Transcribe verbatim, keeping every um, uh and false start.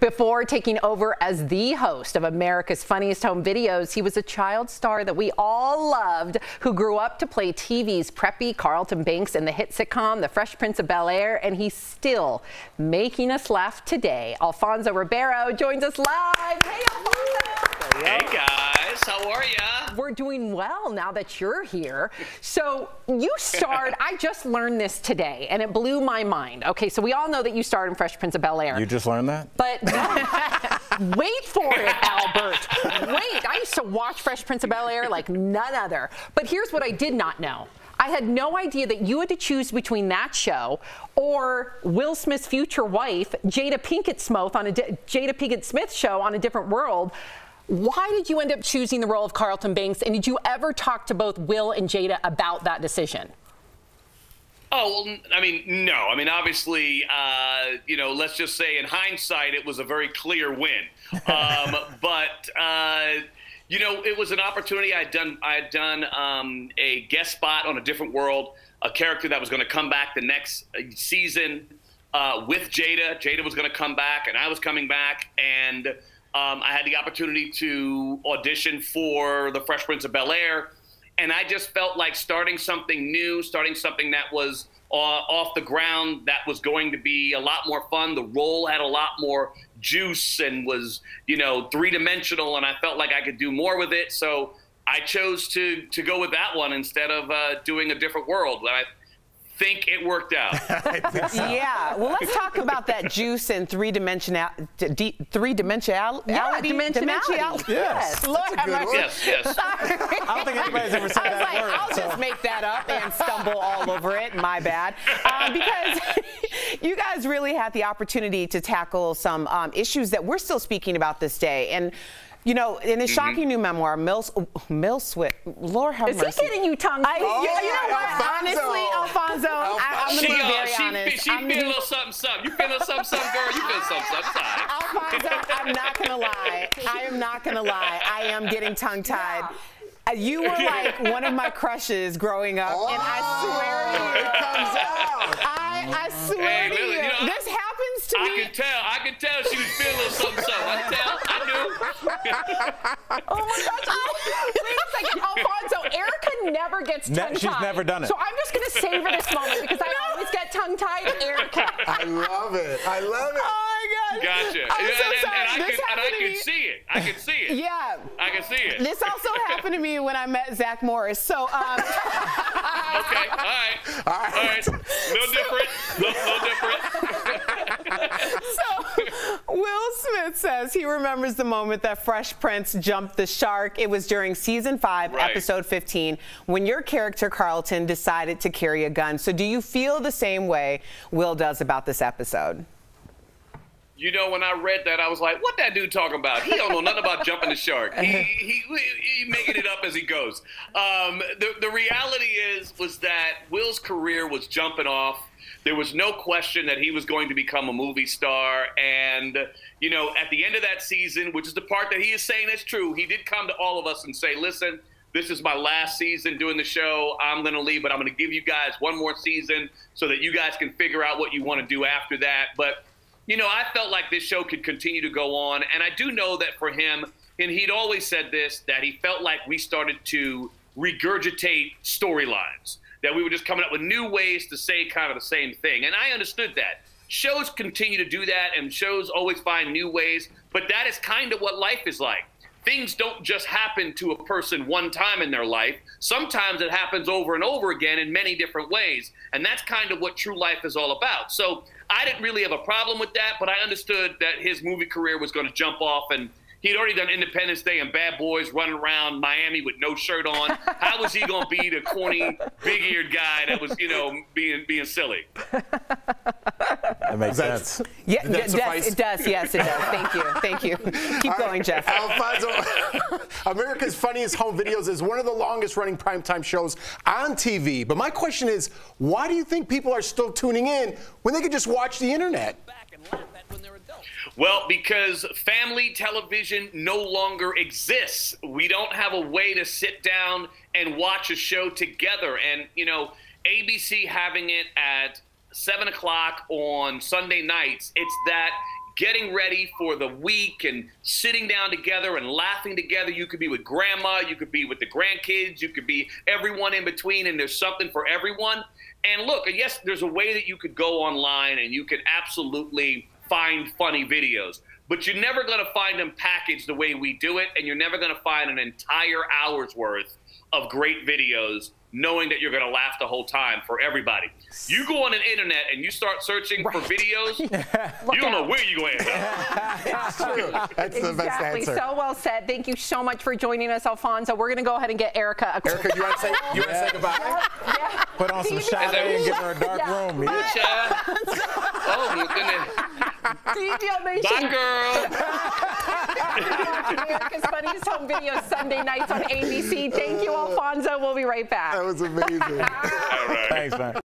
Before taking over as the host of America's Funniest Home Videos, he was a child star that we all loved, who grew up to play T V's preppy Carlton Banks in the hit sitcom The Fresh Prince of Bel-Air, and he's still making us laugh today. Alfonso Ribeiro joins us live. Hey, Alfonso. Hey, guys. How are ya? We're doing well now that you're here. So you starred, I just learned this today, and it blew my mind. Okay, so we all know that you starred in Fresh Prince of Bel-Air. You just learned that? But no, wait for it, Albert. Wait, I used to watch Fresh Prince of Bel-Air like none other. But here's what I did not know. I had no idea that you had to choose between that show or Will Smith's future wife, Jada Pinkett Smith, on a Jada Pinkett Smith show on A Different World. Why did you end up choosing the role of Carlton Banks, and did you ever talk to both Will and Jada about that decision? Oh, well, I mean, no. I mean, obviously, uh, you know, let's just say in hindsight, it was a very clear win. Um, but, uh, you know, it was an opportunity. I had done, I had done um, a guest spot on A Different World, a character that was going to come back the next season uh, with Jada. Jada was going to come back, and I was coming back, and um, I had the opportunity to audition for The Fresh Prince of Bel-Air. And I just felt like starting something new, starting something that was uh, off the ground, that was going to be a lot more fun. The role had a lot more juice and was, you know, three-dimensional, and I felt like I could do more with it. So I chose to to go with that one instead of uh, doing A Different World. And I think it worked out. I think so. Yeah. Well, let's talk about that juice and three-dimensional, three-dimensionality. Yeah, dimensionality. Yes. Yes. Lord, that's a good word. Yes, yes. Sorry. I don't think anybody's ever said that like, word. I'll so. just make that up and stumble all over it. My bad. Um, because you guys really had the opportunity to tackle some um, issues that we're still speaking about this day. And you know, in his shocking mm-hmm. new memoir, Mills, Millswift, Lord have Is mercy. Is he getting you tongue? I, oh, you, you know what? Alfonso. Honestly, Alfonso, Alfonso. I, I'm going to be very she, honest. She I'm feel a little something, something. You feel a little something, something, girl. You feel something, something. Alfonso, I'm not going to lie. I am not going to lie. I am getting tongue-tied. Yeah. You were like one of my crushes growing up, oh, and I swear to you, it comes out. I, I swear hey, to really, you, you know, this happens to I me. I could tell. I could tell she was feeling a little something, something. I tell. I knew. Oh my gosh! Wait a second, Alfonso. Erica never gets tongue-tied. Ne she's never done it. So I'm just gonna savor this moment because I no. always get tongue-tied, Erica. I love it. I love it. Oh, gotcha. I'm and, so and, sorry. And, and I, could, and I could see it. I could see it. Yeah. I could see it. This also happened to me when I met Zach Morris. So, um. Okay. All right. All right. All right. No so, different. No, no different. So, Will Smith says he remembers the moment that Fresh Prince jumped the shark. It was during season five, right. episode fifteen, when your character Carlton decided to carry a gun. So, do you feel the same way Will does about this episode? You know, when I read that, I was like, what that dude talking about? He don't know nothing about jumping the shark. He, he, he, he making it up as he goes. Um, the, the reality is, was that Will's career was jumping off. There was no question that he was going to become a movie star. And, you know, at the end of that season, which is the part that he is saying is true, he did come to all of us and say, listen, this is my last season doing the show. I'm going to leave, but I'm going to give you guys one more season so that you guys can figure out what you want to do after that. But you know, I felt like this show could continue to go on, and I do know that for him, and he'd always said this, that he felt like we started to regurgitate storylines, that we were just coming up with new ways to say kind of the same thing, and I understood that. Shows continue to do that, and shows always find new ways, but that is kind of what life is like. Things don't just happen to a person one time in their life. Sometimes it happens over and over again in many different ways, and that's kind of what true life is all about. So I didn't really have a problem with that, but I understood that his movie career was going to jump off, and he'd already done Independence Day and Bad Boys, running around Miami with no shirt on. How was he going to be the corny, big-eared guy that was, you know, being being silly? That makes That's, sense. Yeah, Did that suffice? It does. Yes, it does. Thank you. Thank you. Keep All going, right. Jeff. Alfonso, America's Funniest Home Videos is one of the longest-running primetime shows on T V. But my question is, why do you think people are still tuning in when they could just watch the internet? Well, because family television no longer exists. We don't have a way to sit down and watch a show together. And, you know, A B C having it at seven o'clock on Sunday nights, it's that getting ready for the week and sitting down together and laughing together. You could be with grandma, you could be with the grandkids, you could be everyone in between, and there's something for everyone. And look, yes, there's a way that you could go online and you could absolutely find funny videos, but you're never going to find them packaged the way we do it, and you're never going to find an entire hour's worth of great videos knowing that you're going to laugh the whole time for everybody. You go on the internet and you start searching right. for videos, you don't out. know where you're going to end up. It's true. That's the exactly. best answer. So well said. Thank you so much for joining us, Alfonso. We're going to go ahead and get Erica a quick Erica, you want to say, you yeah. say goodbye? Yeah. Yeah. Put on some shade and give her a dark yeah. room. Yeah. Yeah. Oh, my goodness. Bye, girl. America's Funniest Home Videos, Sunday nights on A B C. Thank you, Alfonso. We'll be right back. That was amazing. All right. Thanks, man.